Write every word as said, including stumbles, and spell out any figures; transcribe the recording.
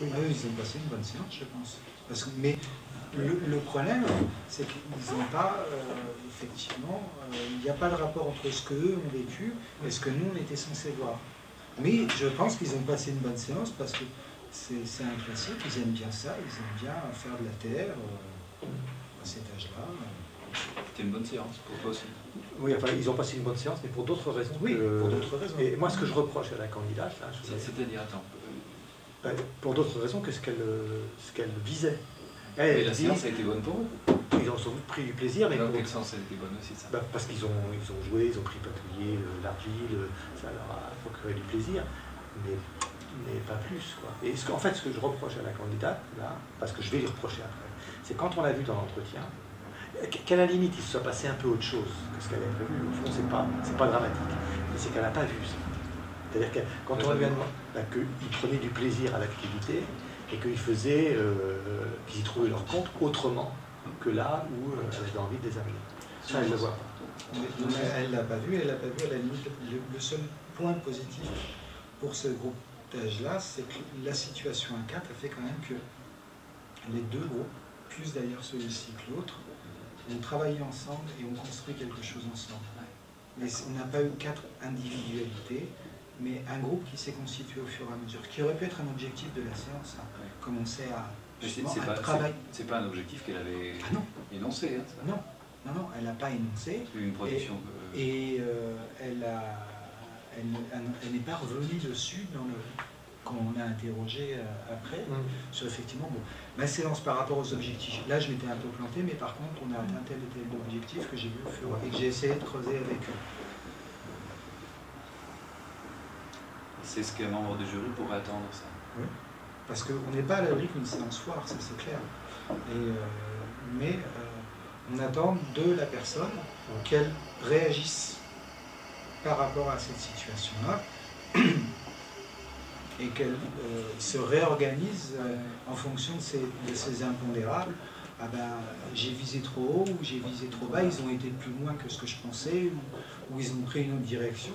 Oui. Ah, eux, ils ont passé une bonne séance, je pense. Parce que, mais le, le problème, c'est qu'ils n'ont pas, euh, effectivement, euh, il n'y a pas de rapport entre ce qu'eux ont vécu et ce que nous, on était censés voir. Mais je pense qu'ils ont passé une bonne séance parce que c'est un classique, ils aiment bien ça, ils aiment bien faire de la terre euh, à cet âge-là. Euh. C'était une bonne séance pour toi aussi. Oui, enfin, ils ont passé une bonne séance, mais pour d'autres raisons. Oui, que, pour d'autres raisons. Et moi, ce que je reproche à la candidate... C'est-à-dire, attends... Ben, pour d'autres raisons que ce qu'elle ce qu'elle visait. Elle, et la dit, séance a été bonne pour eux. Ils ont sans doute pris du plaisir. Mais dans quel sens elle a été bonne aussi, ça? Ben, parce qu'ils ont, ils ont joué, ils ont tripatouillé l'argile, ça leur a procuré du plaisir, mais, mais pas plus, quoi. Et ce que, en fait, ce que je reproche à la candidate, là, parce que je vais lui reprocher après, c'est quand on l'a vu dans l'entretien, qu'à la limite, il se soit passé un peu autre chose que ce qu'elle avait prévu. Au fond, c'est pas, c'est pas dramatique, mais c'est qu'elle n'a pas vu ça. C'est-à-dire que quand on lui a demandé bah, qu'ils prenaient du plaisir à l'activité et qu'ils faisaient, euh, qu'ils y trouvaient leur compte autrement que là où euh, elle avait envie de les amener. Ça, elle ne le voit pas. Mais, mais elle ne l'a pas vu, elle ne l'a pas vu à la limite. Le, le seul point positif pour ce groupe d'âge-là, c'est que la situation à quatre a fait quand même que les deux groupes, plus d'ailleurs celui-ci que l'autre, ont travaillé ensemble et ont construit quelque chose ensemble. Mais on n'a pas eu quatre individualités, mais un groupe qui s'est constitué au fur et à mesure, qui aurait pu être un objectif de la séance, hein, ouais. Commencer à, à travailler. C'est pas un objectif qu'elle avait ah non. énoncé. Hein, ça. Non. non, non, elle n'a pas énoncé. Une production et, de... et euh, elle a, elle, elle, elle n'est pas revenue dessus dans le, quand on a interrogé euh, après, mmh. sur effectivement, bon, ma séance par rapport aux objectifs. Là, je m'étais un peu planté, mais par contre, on a atteint tel et tel objectif que j'ai vu au fur et à mesure et que j'ai essayé de creuser avec eux. C'est ce qu'un membre du jury pourrait attendre, ça. Oui, parce qu'on n'est pas à l'abri qu'une séance foire, ça c'est clair. Et, euh, mais euh, on attend de la personne qu'elle réagisse par rapport à cette situation-là et qu'elle euh, se réorganise euh, en fonction de ses, de ses impondérables. Ah ben, j'ai visé trop haut ou j'ai visé trop bas, ils ont été plus loin que ce que je pensais ou, ou ils ont pris une autre direction.